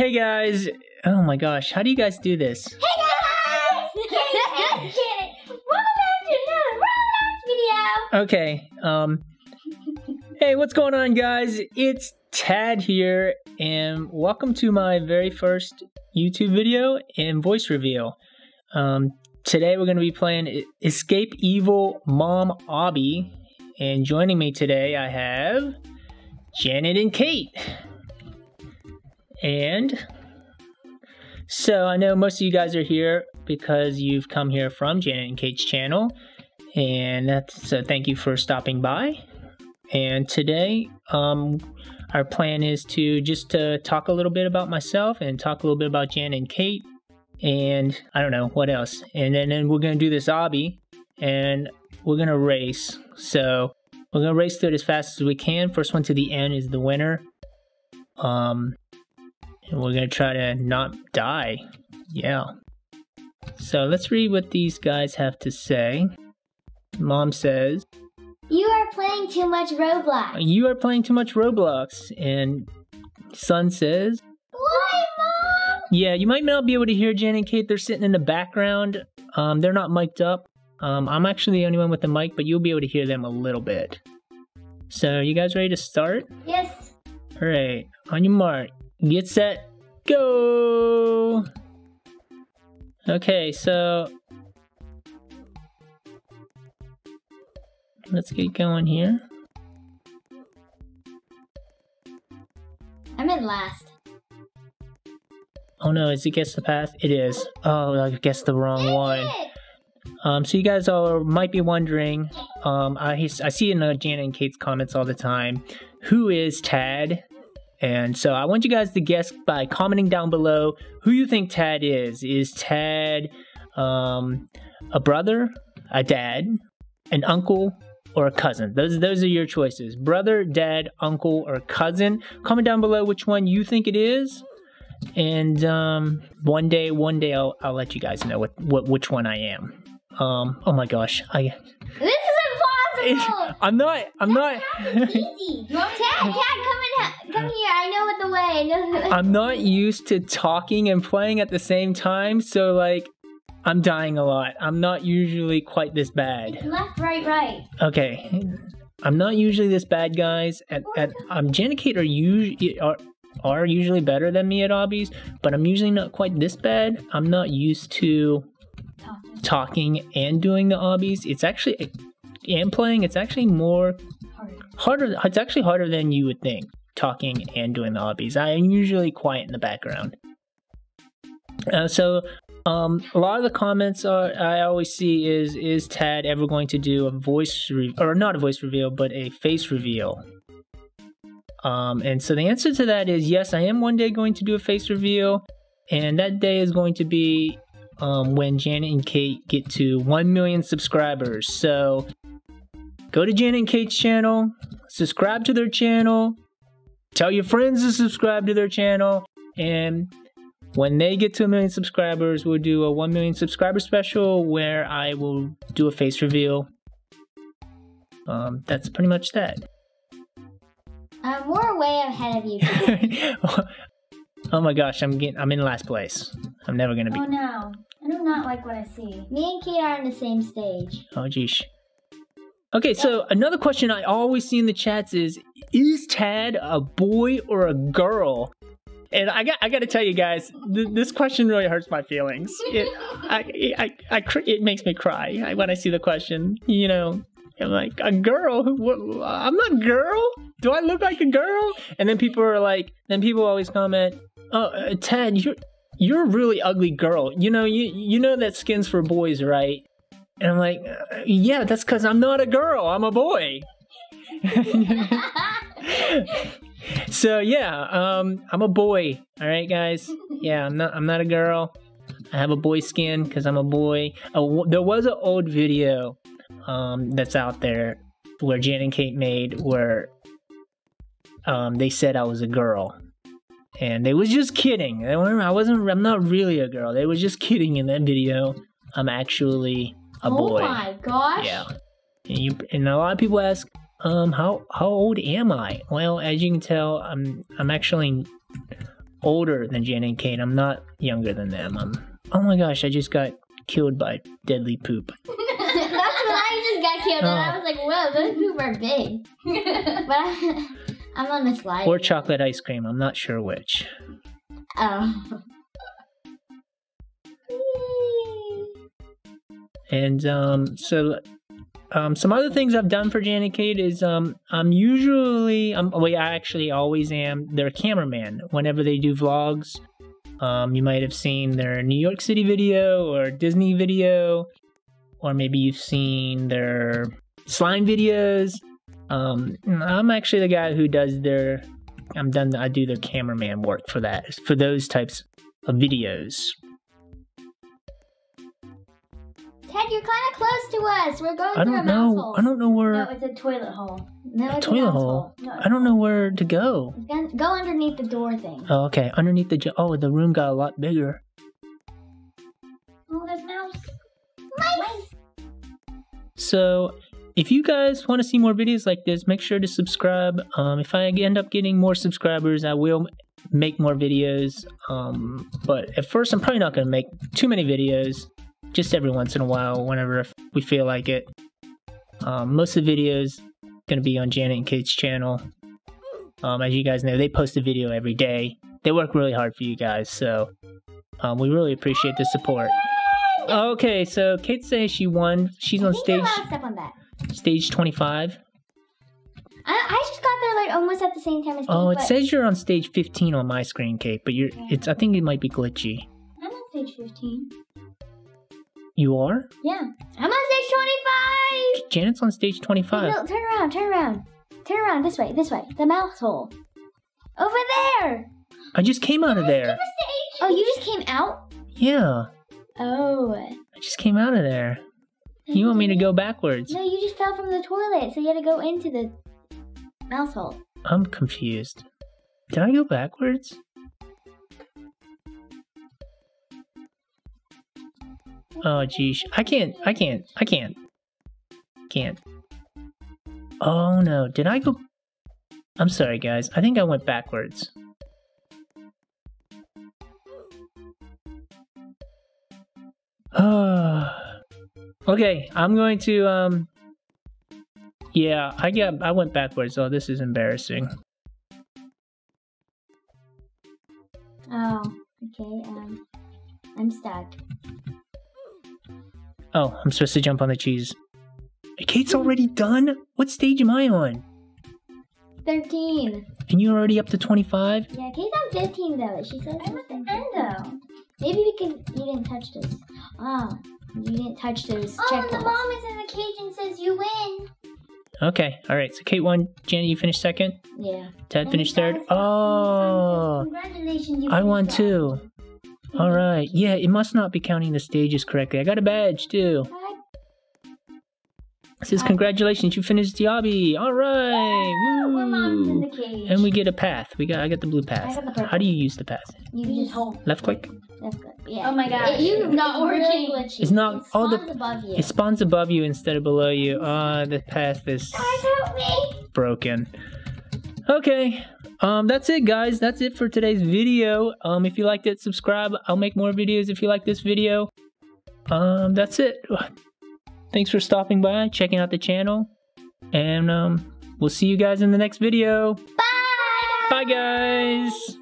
Hey guys! Oh my gosh, how do you guys do this? Hey guys! Kate and Janet! Welcome back to another Roblox video! Okay, hey, what's going on guys? It's Tad here, and welcome to my very first YouTube video and voice reveal. Today we're going to be playing Escape Evil Mom Obby, and joining me today I have Janet and Kate. And so I know most of you guys are here because you've come here from Janet and Kate's channel, and that's thank you for stopping by. And today our plan is to just talk a little bit about myself and talk a little bit about Janet and Kate, and I don't know what else, and then we're gonna do this obby and we're gonna race. So we're gonna race through it as fast as we can. First one to the end is the winner. And we're gonna try to not die. Yeah. So let's read what these guys have to say. Mom says, "You are playing too much Roblox." You are playing too much Roblox. And son says, "Why, Mom?" Yeah, you might not be able to hear Janet and Kate. They're sitting in the background. They're not mic'd up. I'm actually the only one with the mic, but you'll be able to hear them a little bit. So you guys ready to start? Yes. All right. On your mark. Get set, go! Okay, so let's get going here. I'm in last. Oh no, is it guess the path? It is. Oh, I guessed the wrong one. So you guys all might be wondering, I see in Janet and Kate's comments all the time, who is Tad? And so I want you guys to guess by commenting down below who you think Tad is. Is Tad a brother, a dad, an uncle, or a cousin? Those are your choices. Brother, dad, uncle, or cousin. Comment down below which one you think it is. And one day I'll let you guys know which one I am. Oh my gosh. This is impossible! That's not easy. Tad, come here, I know what the way. I'm not used to talking and playing at the same time, so like, I'm dying a lot. I'm not usually quite this bad. It's left, right, right. Okay, I'm not usually this bad, guys. Janet and Kate are usually better than me at obbies, but I'm usually not quite this bad. I'm not used to talking and doing the obbies. It's actually, and playing, it's actually more harder. It's actually harder than you would think. Talking and doing the obbies. I am usually quiet in the background. A lot of the comments I always see is Tad ever going to do a voice or not a voice reveal, but a face reveal? And so the answer to that is yes, I am one day going to do a face reveal, and that day is going to be when Janet and Kate get to 1 million subscribers. So go to Janet and Kate's channel, subscribe to their channel. Tell your friends to subscribe to their channel, and when they get to 1 million subscribers, we'll do a 1 million subscriber special where I will do a face reveal. That's pretty much that. We're way ahead of you. Oh my gosh, I'm in last place. I'm never gonna be. Oh no, I do not like what I see. Me and Kate are on the same stage. Oh geesh. Okay, so another question I always see in the chats is Tad a boy or a girl? And I got to tell you guys, this question really hurts my feelings. It makes me cry when I see the question. You know, I'm like, a girl? I'm not a girl? Do I look like a girl? And then people are like, then people always comment, "Oh, Tad, you're a really ugly girl. You know, you know that skin's for boys, right?" And I'm like, yeah, that's because I'm not a girl. I'm a boy. So yeah, I'm a boy. All right, guys. Yeah, I'm not a girl. I have a boy skin because I'm a boy. There was an old video that's out there where Janet and Kate made where they said I was a girl, and they was just kidding. I'm not really a girl. They was just kidding in that video. I'm actually a boy. Oh my gosh. Yeah. And a lot of people ask, how old am I? Well, as you can tell, I'm actually older than Janet and Kate. I'm not younger than them. Oh my gosh, I just got killed by deadly poop. That's what I just got killed, and I was like, whoa, those poop are big. But I'm on the slide. Or chocolate ice cream, I'm not sure which. Oh. And some other things I've done for Janet and Kate is I actually always am their cameraman whenever they do vlogs. You might have seen their New York City video or Disney video, or maybe you've seen their slime videos. I'm actually the guy who does their, I do their cameraman work for that, for those types of videos. Ted, you're kind of close to us. We're going through a mouse hole. I don't know where... No, it's a toilet hole. No, it's a toilet hole? No, I don't know where to go. Go underneath the door thing. Oh, okay. Underneath the... Oh, the room got a lot bigger. Oh, there's mouse. Mice! So, if you guys want to see more videos like this, make sure to subscribe. If I end up getting more subscribers, I will make more videos. But at first, I'm probably not going to make too many videos. Just every once in a while, whenever we feel like it. Most of the videos gonna be on Janet and Kate's channel. As you guys know, they post a video every day. They work really hard for you guys, so we really appreciate the support. Okay, so Kate says she won. She's on stage. Stage 25. I just got there like almost at the same time as Kate. Oh, it says you're on stage 15 on my screen, Kate, but you're. It's. I think it might be glitchy. I'm on stage 15. You are? Yeah. I'm on stage 25! Janet's on stage 25. No, turn around, turn around. Turn around, this way, this way. The mouse hole. Over there! I just came out of there. Oh, you just came out? Yeah. Oh. I just came out of there. You want me to go backwards? No, you just fell from the toilet, so you had to go into the mouse hole. I'm confused. Did I go backwards? Oh geez, I can't. Oh no, did I go? I'm sorry guys, I think I went backwards. Okay, I'm going to, yeah, I went backwards. Oh, this is embarrassing. Oh, okay, I'm stuck. Oh, I'm supposed to jump on the cheese. Kate's already done? What stage am I on? 13. And you're already up to 25? Yeah, Kate's on 15 though. She says I'm at the end though. Maybe because you didn't touch those. Oh, you didn't touch those. Oh, and the mom is in the cage and says you win. Okay, alright. So Kate won. Janet, you finished second? Yeah. Ted finished third? Oh! Congratulations, you won too. All right. Yeah, it must not be counting the stages correctly. I got a badge, too. It says, congratulations, you finished the obby. All right. Woo. We're mom's in the cage. And we get a path. I got the blue pass. How do you use the pass? You just hold. Left click? Left click, yeah. Oh, my gosh. It's not working. It's not. It spawns above you. It spawns above you instead of below you. Ah, the path is broken. Okay. That's it guys, that's it for today's video. If you liked it, subscribe. I'll make more videos if you like this video. That's it. Thanks for stopping by, checking out the channel, and we'll see you guys in the next video. Bye! Bye guys!